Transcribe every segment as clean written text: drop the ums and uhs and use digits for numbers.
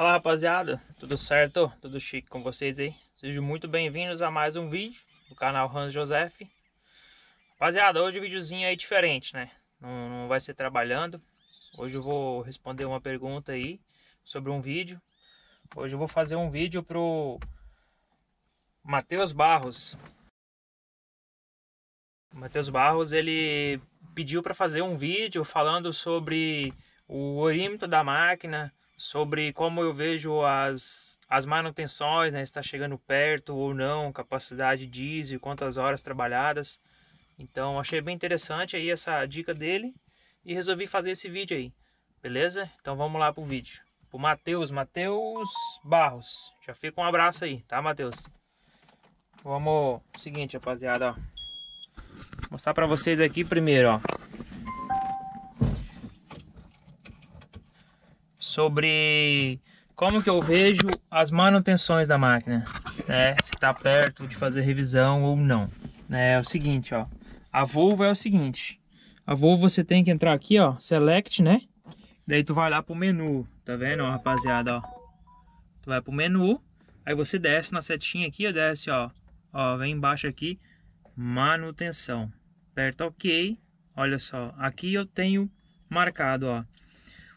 Fala rapaziada, tudo certo? Tudo chique com vocês aí? Sejam muito bem-vindos a mais um vídeo do canal Hans Josefe. Rapaziada, hoje o videozinho aí diferente, né? Não vai ser trabalhando. Hoje eu vou responder uma pergunta aí sobre um vídeo. Hoje eu vou fazer um vídeo pro Matheus Barros. O Matheus Barros, ele pediu para fazer um vídeo falando sobre o orímetro da máquina, sobre como eu vejo as manutenções, né? Está chegando perto ou não, capacidade diesel, quantas horas trabalhadas. Então achei bem interessante aí essa dica dele e resolvi fazer esse vídeo aí, beleza? Então vamos lá pro vídeo, pro Matheus Barros. Já fica um abraço aí, tá, Matheus? Vamos, seguinte, rapaziada, ó. Vou mostrar para vocês aqui primeiro, ó, sobre como que eu vejo as manutenções da máquina, né? Se está perto de fazer revisão ou não, né? É o seguinte, ó, a Volvo é o seguinte, a Volvo você tem que entrar aqui, ó, select, né? Daí tu vai lá pro menu, tá vendo, ó, rapaziada, ó? Tu vai pro menu, aí você desce na setinha aqui, ó, desce, ó, ó, vem embaixo aqui, manutenção, aperta OK, olha só, aqui eu tenho marcado, ó,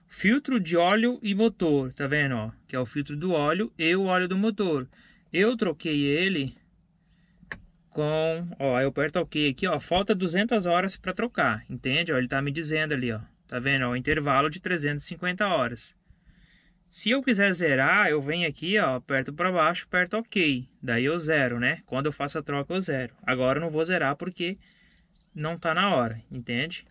filtro de óleo e motor, tá vendo, ó, que é o filtro do óleo e o óleo do motor. Eu troquei ele com, ó, eu aperto OK aqui, ó, falta 200 horas para trocar, entende, ó, ele tá me dizendo ali, ó, tá vendo, ó, o intervalo de 350 horas. Se eu quiser zerar, eu venho aqui, ó, aperto para baixo, aperto OK, daí eu zero, né, quando eu faço a troca eu zero. Agora eu não vou zerar porque não tá na hora, entende,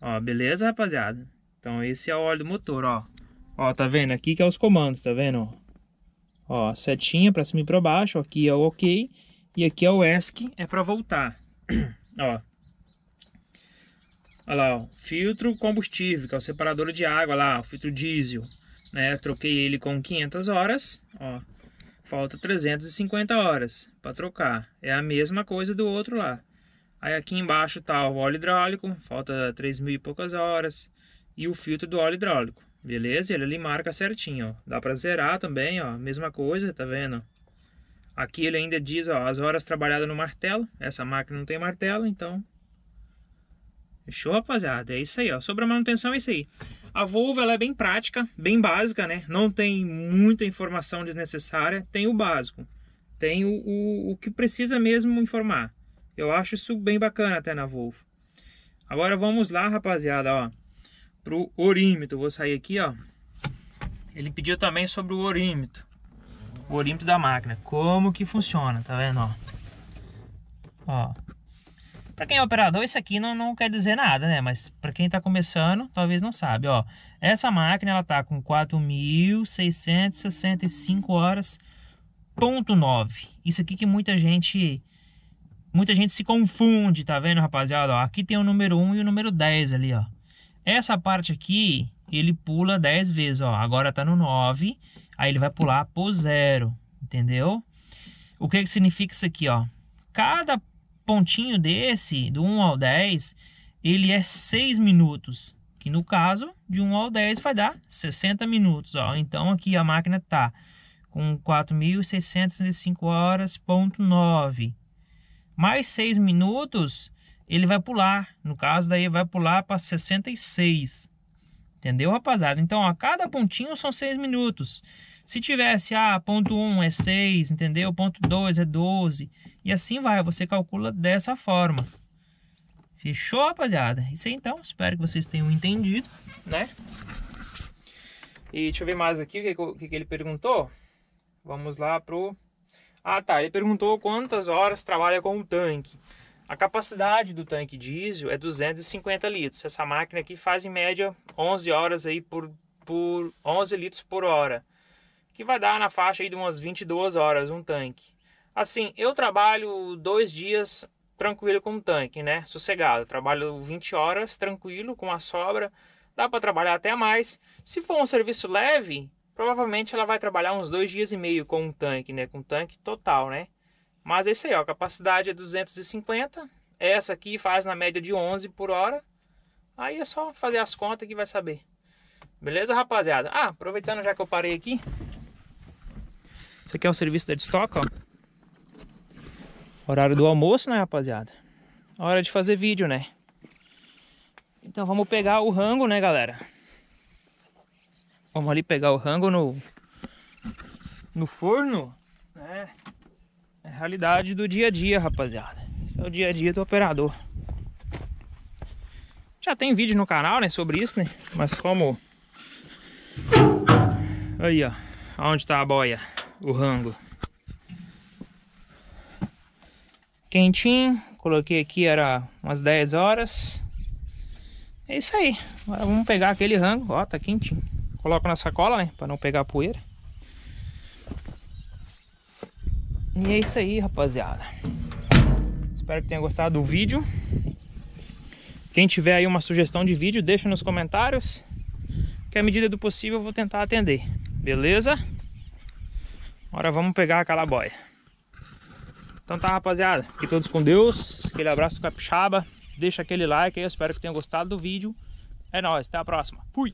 ó, beleza, rapaziada? Então esse é o óleo do motor, ó. Ó, tá vendo aqui que é os comandos, tá vendo? Ó, setinha para cima e para baixo, aqui é o OK e aqui é o ESC, é para voltar. Ó. Olha lá, ó, filtro combustível, que é o separador de água lá, o filtro diesel, né? Troquei ele com 500 horas, ó. Falta 350 horas para trocar. É a mesma coisa do outro lá. Aí aqui embaixo tá o óleo hidráulico, falta 3.000 e poucas horas. E o filtro do óleo hidráulico, beleza? Ele ali marca certinho, ó. Dá pra zerar também, ó, mesma coisa, tá vendo? Aqui ele ainda diz, ó, as horas trabalhadas no martelo. Essa máquina não tem martelo, então... Fechou, rapaziada? É isso aí, ó. Sobre a manutenção é isso aí. A Volvo, ela é bem prática, bem básica, né? Não tem muita informação desnecessária. Tem o básico. Tem o que precisa mesmo informar. Eu acho isso bem bacana até na Volvo. Agora vamos lá, rapaziada, ó, pro orímetro. Vou sair aqui, ó. Ele pediu também sobre o orímetro. O orímetro da máquina, como que funciona, tá vendo, ó? Ó. Pra quem é operador, isso aqui não quer dizer nada, né? Mas pra quem tá começando, talvez não sabe, ó. Essa máquina, ela tá com 4.665 horas, ponto 9. Isso aqui que muita gente se confunde, tá vendo, rapaziada? Ó, aqui tem o número 1 e o número 10 ali, ó. Essa parte aqui, ele pula 10 vezes, ó. Agora tá no 9, aí ele vai pular pro 0, entendeu? O que significa isso aqui, ó? Cada pontinho desse, do 1 ao 10, ele é 6 minutos. Que no caso, de 1 ao 10 vai dar 60 minutos, ó. Então aqui a máquina tá com 4.665 horas, ponto 9. Mais 6 minutos... ele vai pular, no caso daí vai pular para 66, entendeu, rapaziada? Então, a cada pontinho são 6 minutos. Se tivesse, ah, ponto 1 é 6, entendeu? Ponto 2 é 12, e assim vai, você calcula dessa forma. Fechou, rapaziada? Isso aí, então, espero que vocês tenham entendido, né? E deixa eu ver mais aqui, o que ele perguntou. Vamos lá pro... Ah, tá, ele perguntou quantas horas trabalha com o tanque. A capacidade do tanque diesel é 250 litros. Essa máquina aqui faz em média 11 horas aí por 11 litros por hora, que vai dar na faixa aí de umas 22 horas um tanque. Assim, eu trabalho 2 dias tranquilo com o tanque, né? Sossegado. Trabalho 20 horas tranquilo com a sobra. Dá para trabalhar até mais. Se for um serviço leve, provavelmente ela vai trabalhar uns 2 dias e meio com um tanque, né? Com um tanque total, né? Mas é isso aí, ó, a capacidade é 250, essa aqui faz na média de 11 por hora, aí é só fazer as contas que vai saber. Beleza, rapaziada? Ah, aproveitando já que eu parei aqui. Isso aqui é um serviço da Destoca, ó. Horário do almoço, né, rapaziada? Hora de fazer vídeo, né? Então vamos pegar o rango, né, galera? Vamos ali pegar o rango no forno, né? É a realidade do dia a dia, rapaziada. Esse é o dia a dia do operador. Já tem vídeo no canal, né, sobre isso, né? Mas como... Aí, ó. Onde tá a boia? O rango. Quentinho. Coloquei aqui, era umas 10 horas. É isso aí. Agora vamos pegar aquele rango. Ó, tá quentinho. Coloca na sacola, né? Pra não pegar poeira. E é isso aí, rapaziada. Espero que tenha gostado do vídeo. Quem tiver aí uma sugestão de vídeo, deixa nos comentários, que à medida do possível eu vou tentar atender. Beleza? Agora vamos pegar aquela boia. Então tá, rapaziada. Fiquem todos com Deus. Aquele abraço capixaba. Deixa aquele like aí. Eu espero que tenham gostado do vídeo. É nóis. Até a próxima. Fui!